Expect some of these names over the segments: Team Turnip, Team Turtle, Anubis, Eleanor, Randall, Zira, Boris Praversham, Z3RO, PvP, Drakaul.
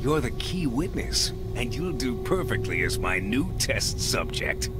You're the key witness, and you'll do perfectly as my new test subject.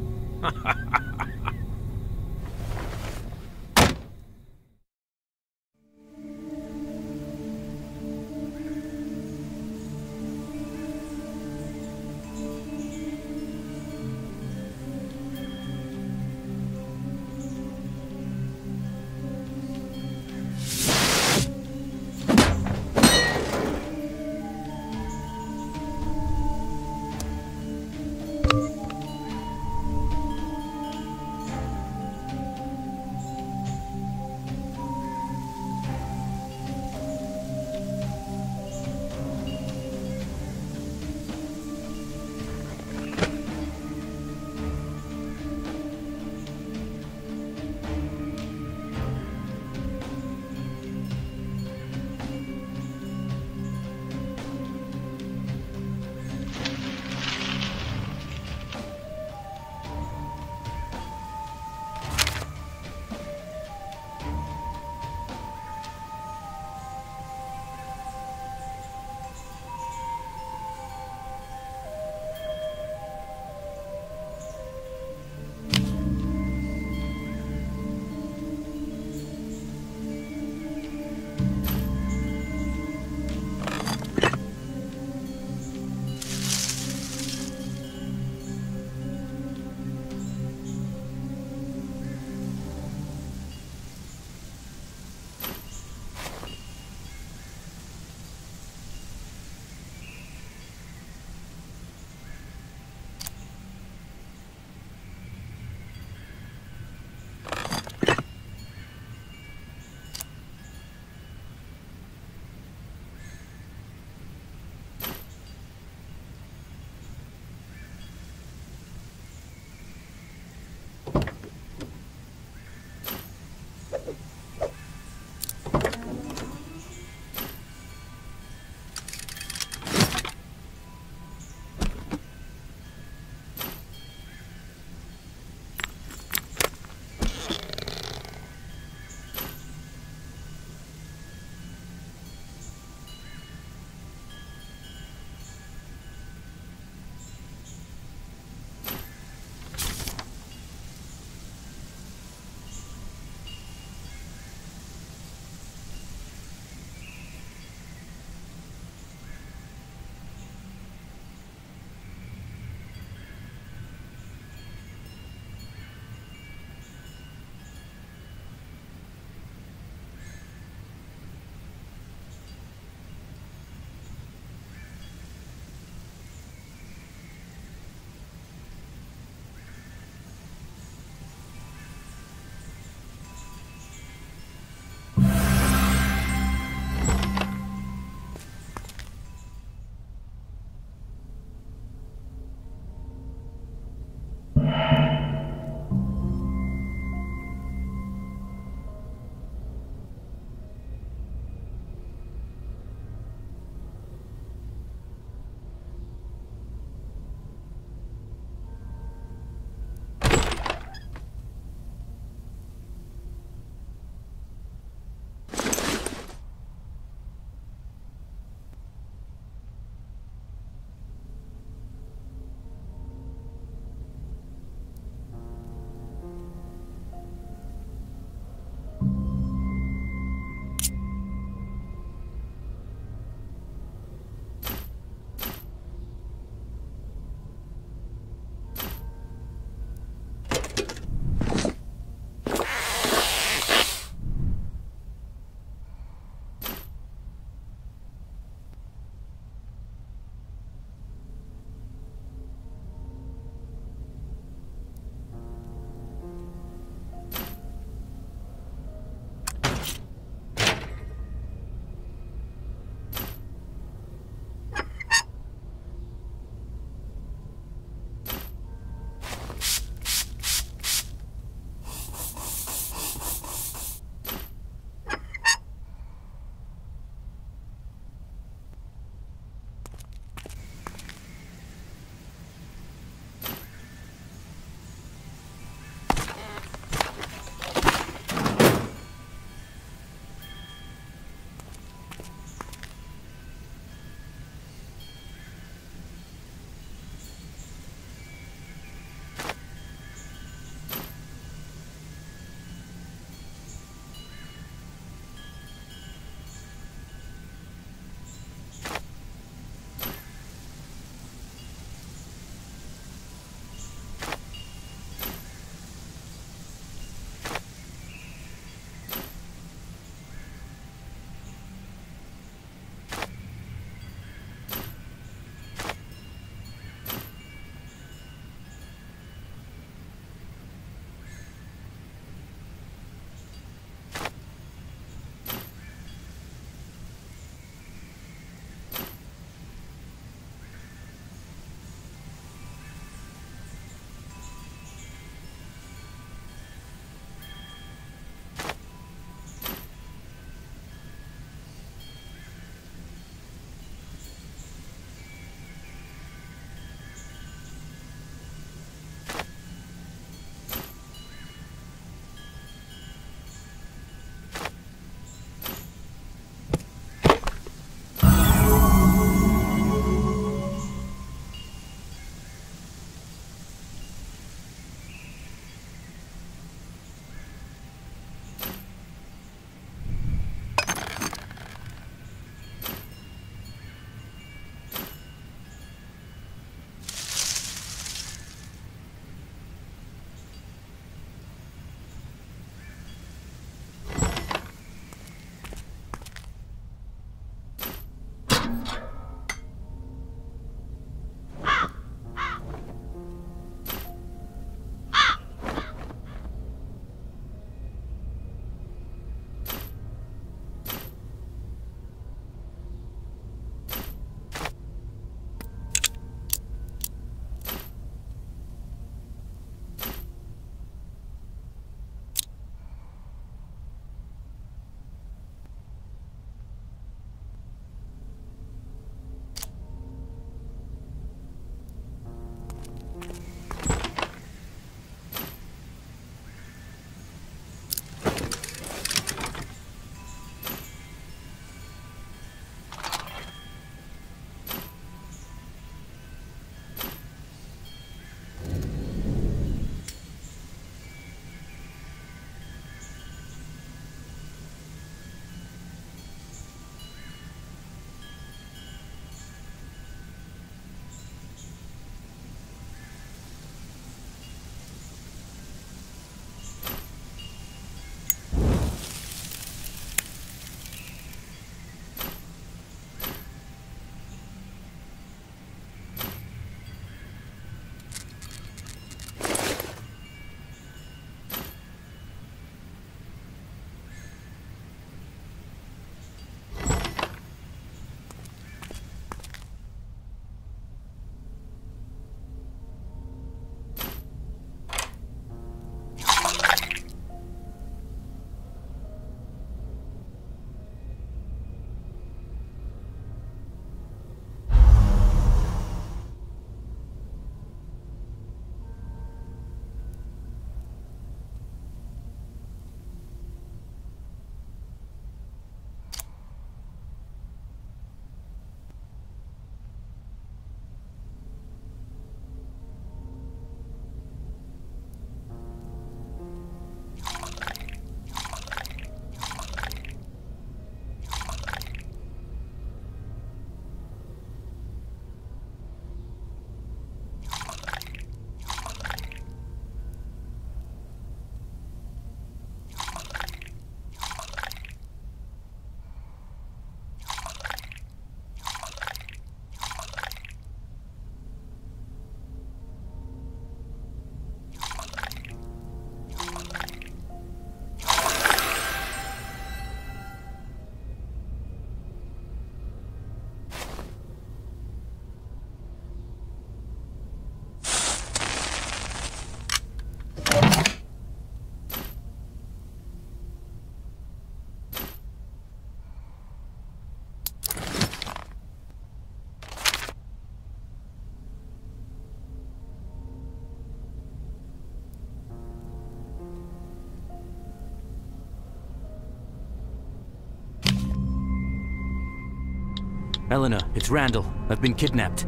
Eleanor, it's Randall. I've been kidnapped.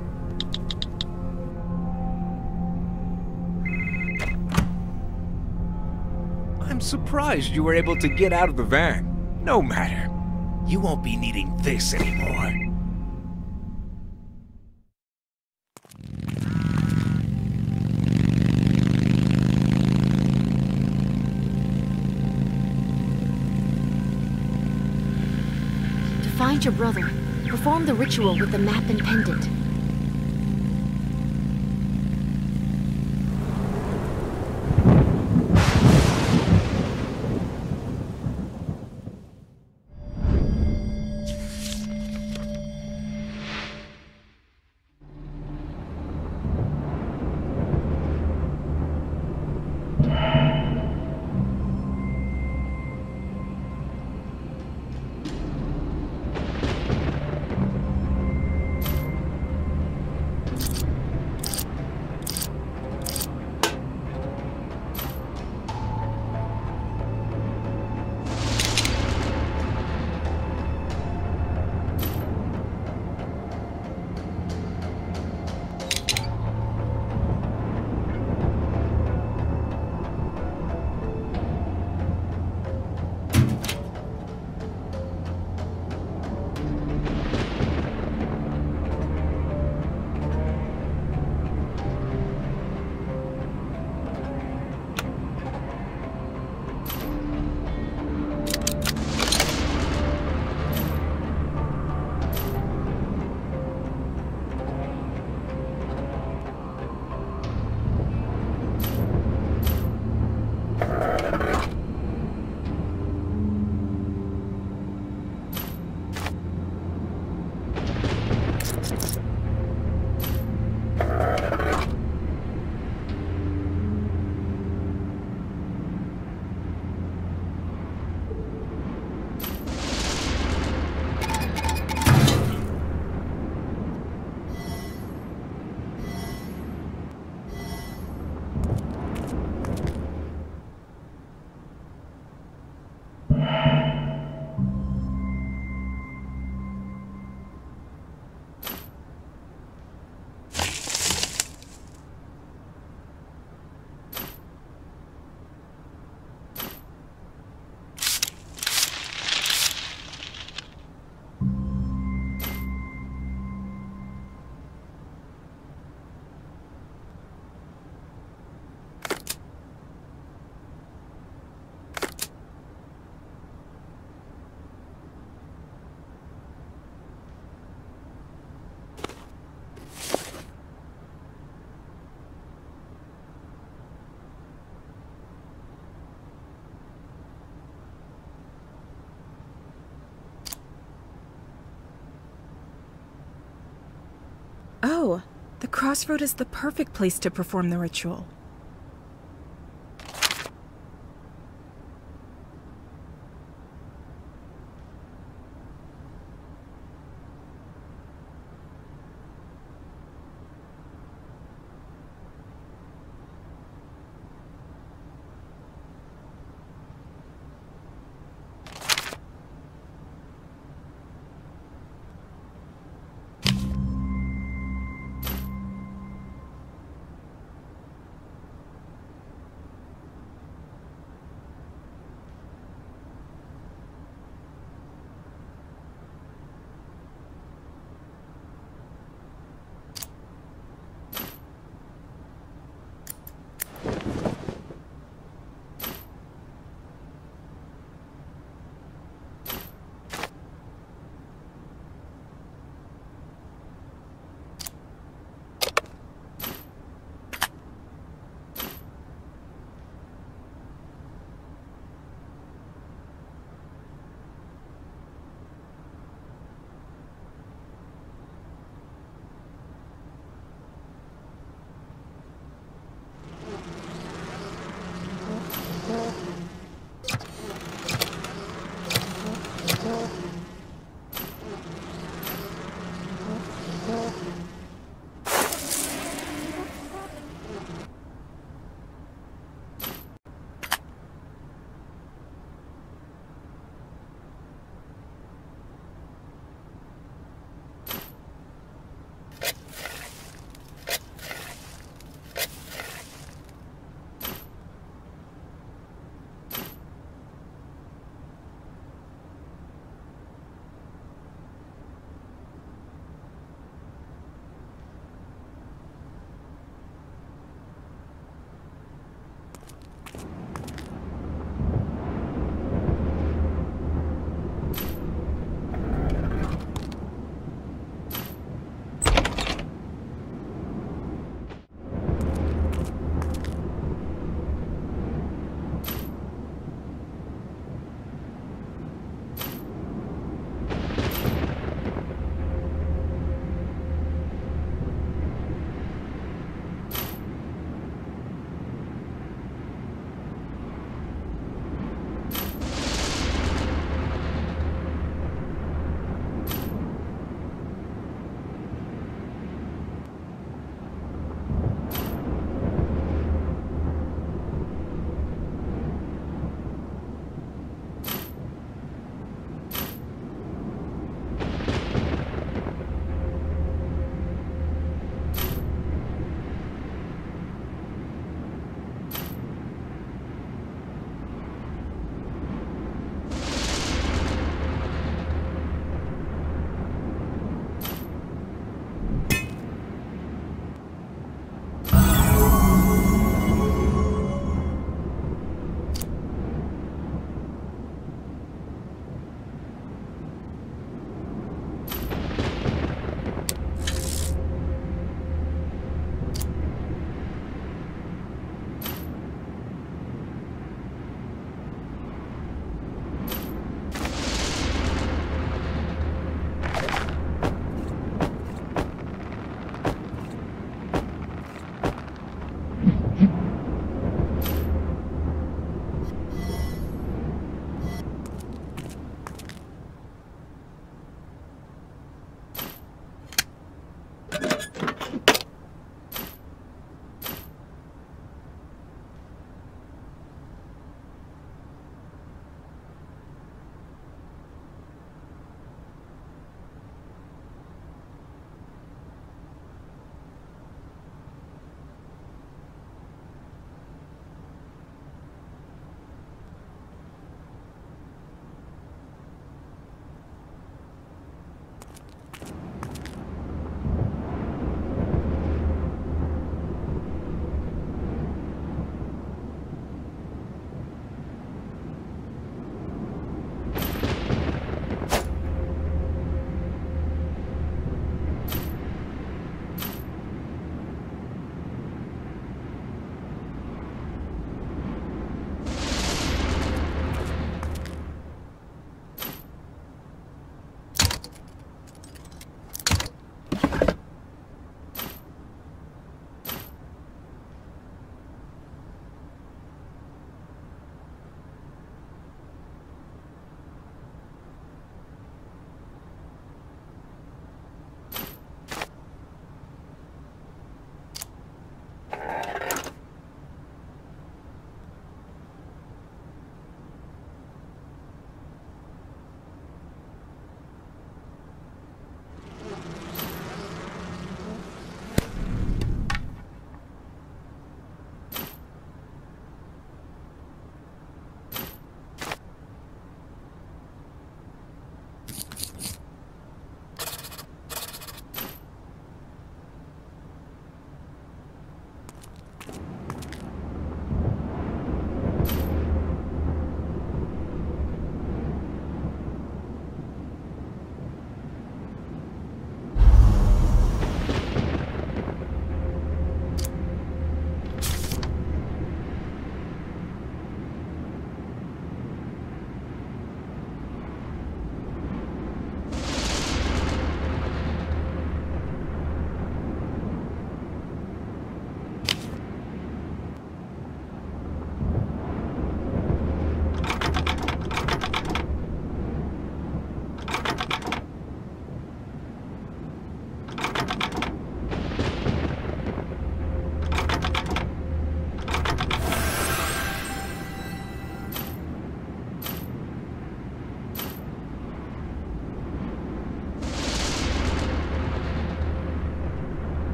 I'm surprised you were able to get out of the van. No matter. You won't be needing this anymore. To find your brother, perform the ritual with the map and pendant. Oh, the crossroad is the perfect place to perform the ritual.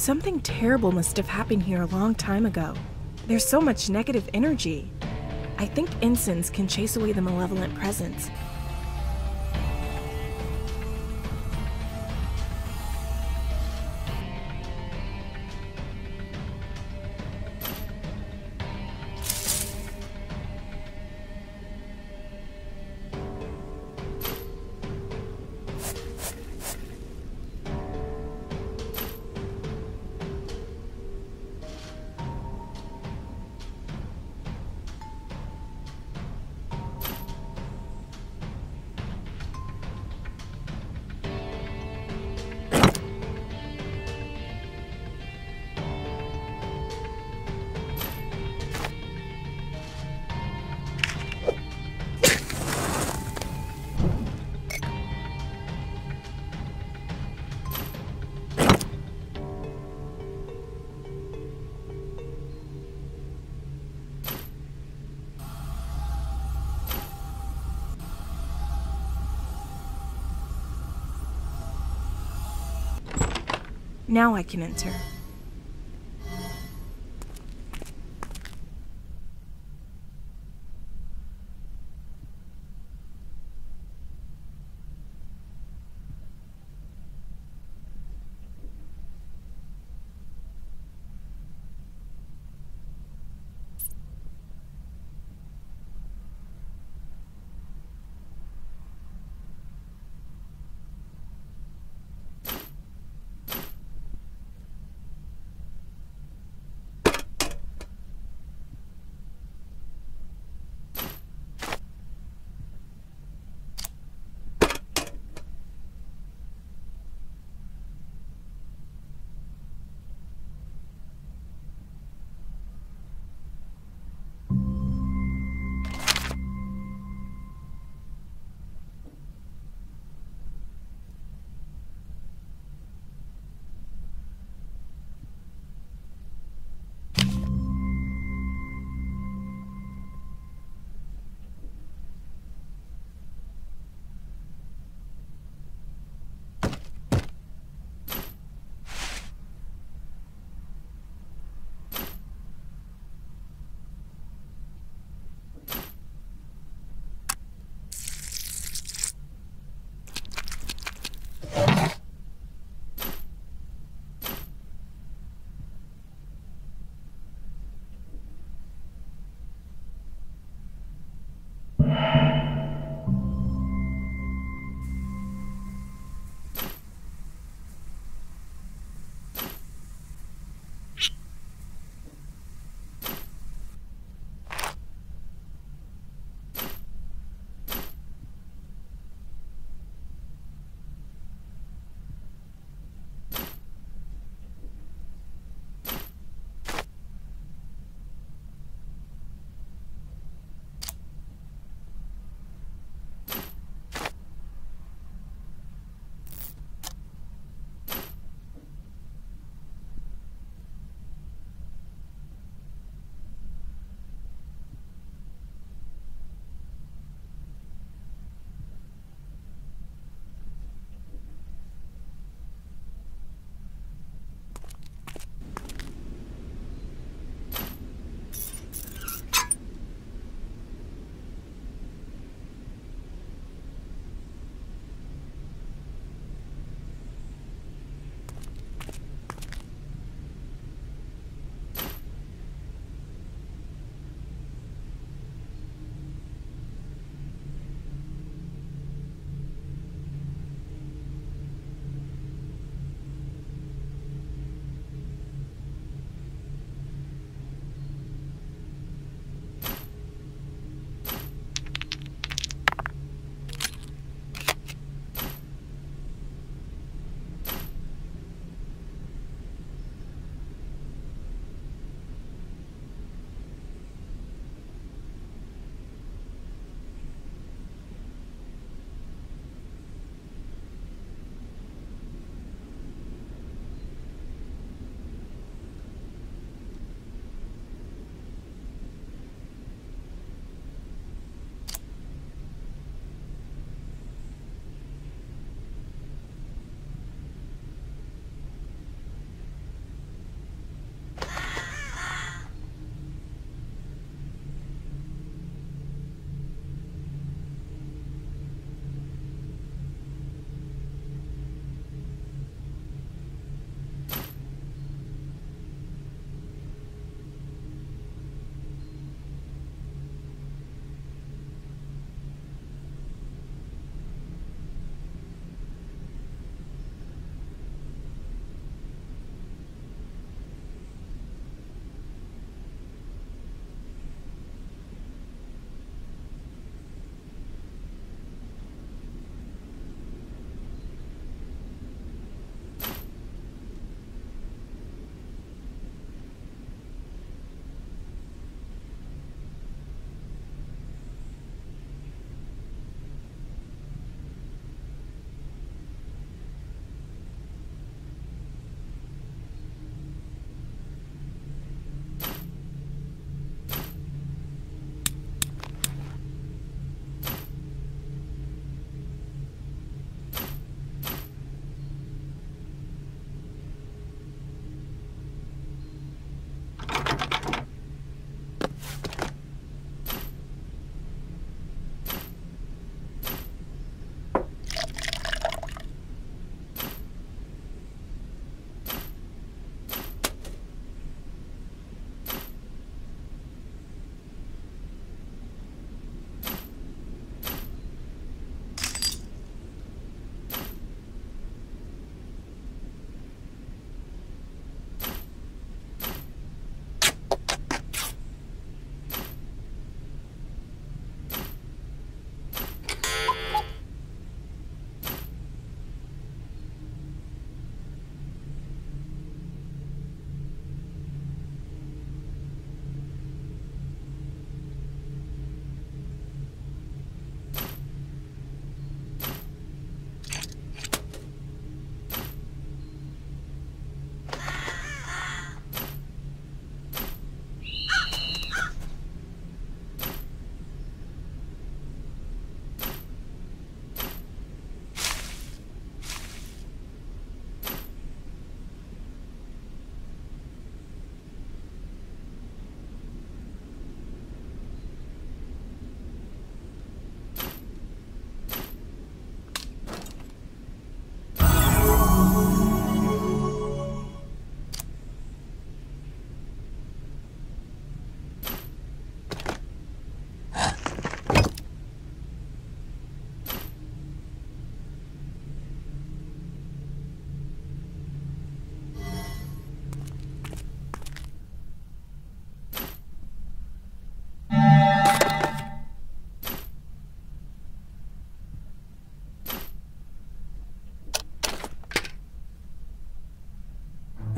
Something terrible must have happened here a long time ago. There's so much negative energy. I think incense can chase away the malevolent presence. Now I can enter.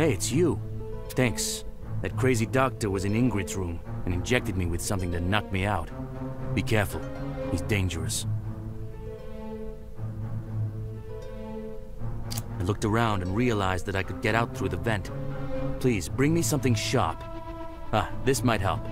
Hey, it's you. Thanks. That crazy doctor was in Ingrid's room and injected me with something that knocked me out. Be careful. He's dangerous. I looked around and realized that I could get out through the vent. Please, bring me something sharp. Ah, this might help.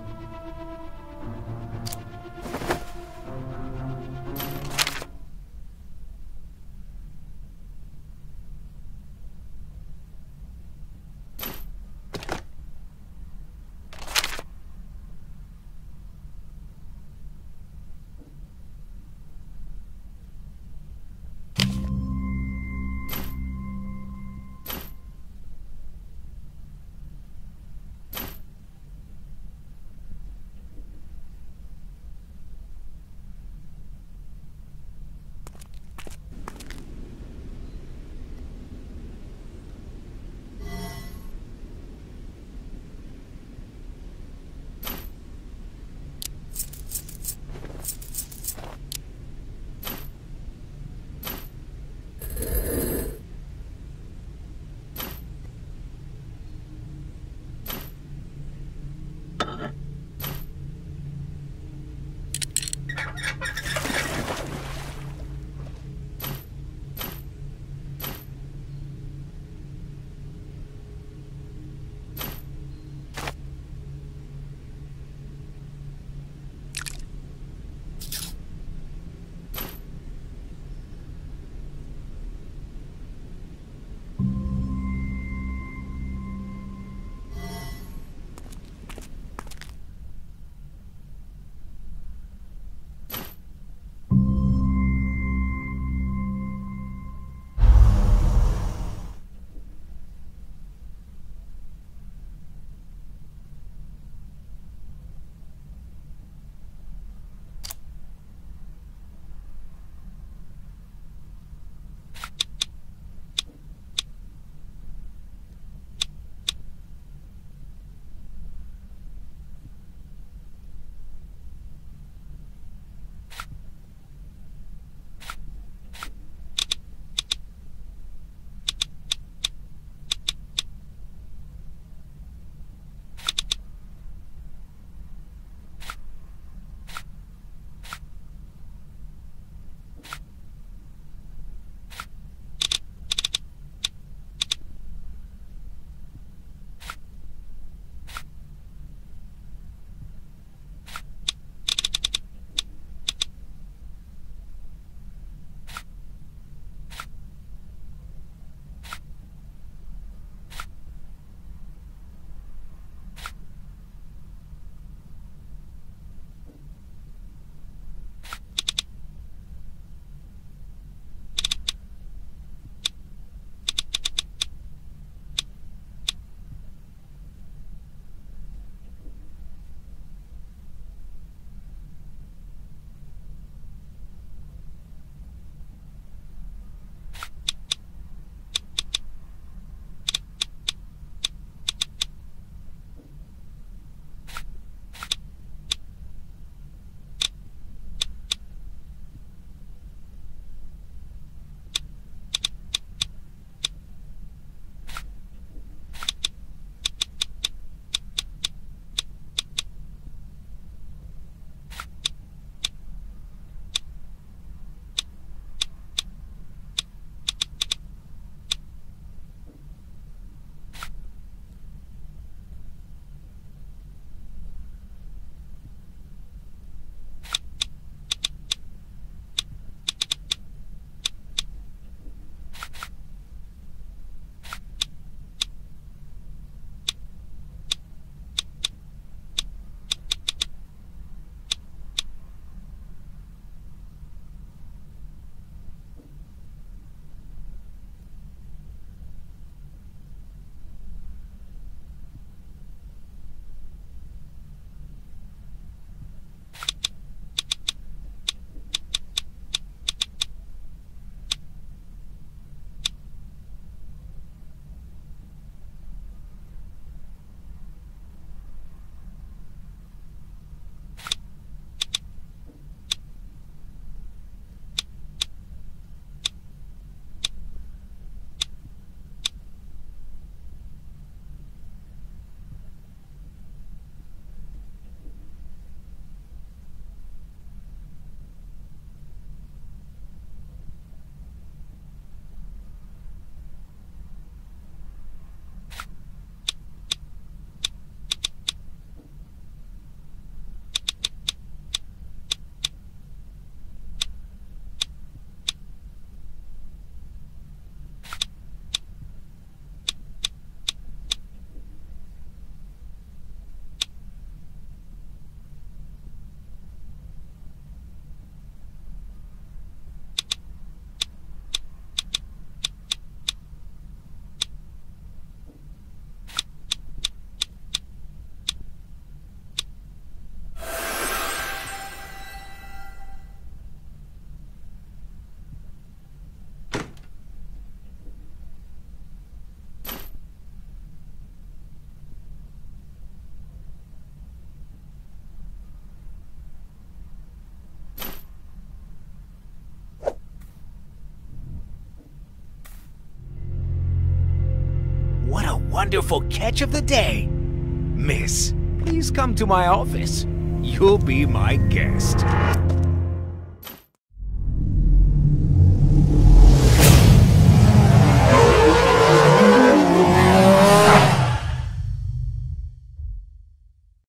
wonderful catch of the day. Miss, please come to my office. You'll be my guest.